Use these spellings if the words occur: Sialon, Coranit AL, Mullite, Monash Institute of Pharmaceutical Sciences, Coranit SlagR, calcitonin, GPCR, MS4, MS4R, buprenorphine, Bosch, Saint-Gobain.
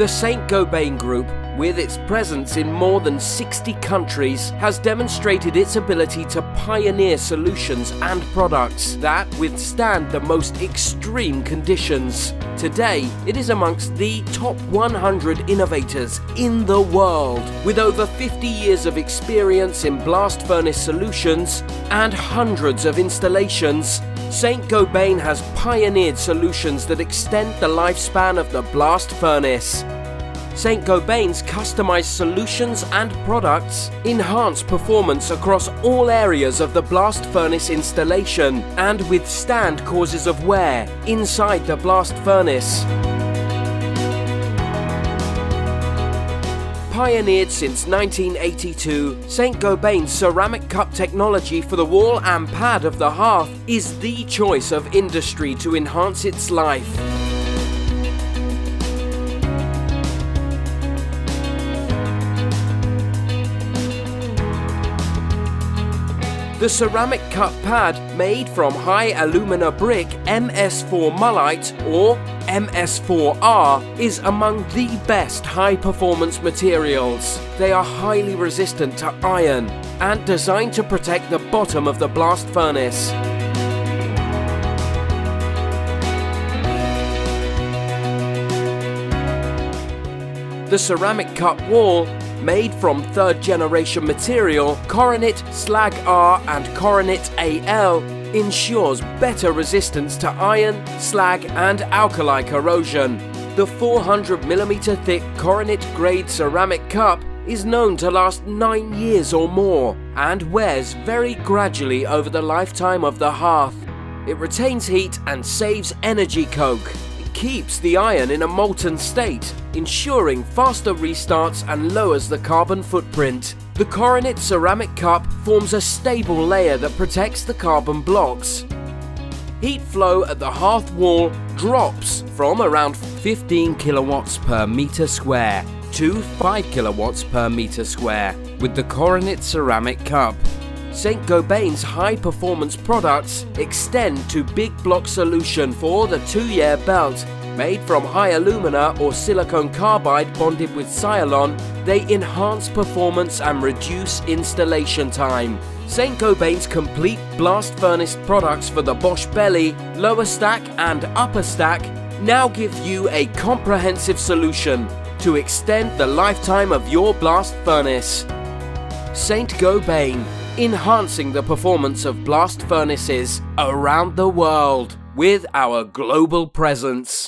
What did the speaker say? The Saint-Gobain Group, with its presence in more than 60 countries, has demonstrated its ability to pioneer solutions and products that withstand the most extreme conditions. Today, it is amongst the top 100 innovators in the world, with over 50 years of experience in blast furnace solutions and hundreds of installations. Saint-Gobain has pioneered solutions that extend the lifespan of the blast furnace. Saint-Gobain's customized solutions and products enhance performance across all areas of the blast furnace installation and withstand causes of wear inside the blast furnace. Pioneered since 1982, Saint-Gobain's ceramic cup technology for the wall and pad of the hearth is the choice of industry to enhance its life. The ceramic cup pad, made from high alumina brick MS4 mullite or MS4R, is among the best high-performance materials. They are highly resistant to iron and designed to protect the bottom of the blast furnace. The ceramic cup wall, made from third-generation material Coranit SlagR and Coranit AL, ensures better resistance to iron, slag and alkali corrosion. The 400mm thick Coranit grade ceramic cup is known to last 9 years or more and wears very gradually over the lifetime of the hearth. It retains heat and saves energy coke. Keeps the iron in a molten state, ensuring faster restarts and lowers the carbon footprint. The Coranit ceramic cup forms a stable layer that protects the carbon blocks. Heat flow at the hearth wall drops from around 15 kilowatts per meter square to 5 kilowatts per meter square with the Coranit ceramic cup. Saint-Gobain's high-performance products extend to Big Block Solution for the 2-year belt. Made from high alumina or silicon carbide bonded with Sialon, they enhance performance and reduce installation time. Saint-Gobain's complete blast furnace products for the Bosch belly, lower stack and upper stack now give you a comprehensive solution to extend the lifetime of your blast furnace. Saint-Gobain, enhancing the performance of blast furnaces around the world with our global presence.